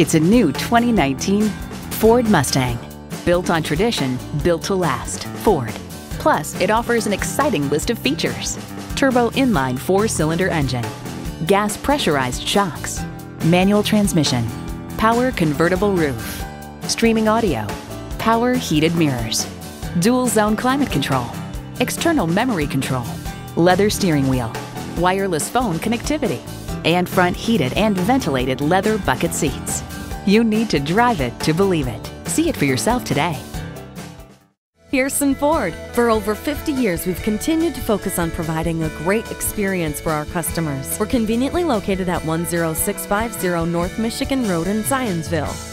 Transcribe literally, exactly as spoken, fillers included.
It's a new twenty nineteen Ford Mustang. Built on tradition, built to last, Ford. Plus, it offers an exciting list of features. Turbo inline four-cylinder engine, gas pressurized shocks, manual transmission, power convertible roof, streaming audio, power heated mirrors, dual zone climate control, external memory control, leather steering wheel, wireless phone connectivity, and front heated and ventilated leather bucket seats. You need to drive it to believe it. See it for yourself today. Pearson Ford. For over fifty years, we've continued to focus on providing a great experience for our customers. We're conveniently located at one oh six five zero North Michigan Road in Zionsville.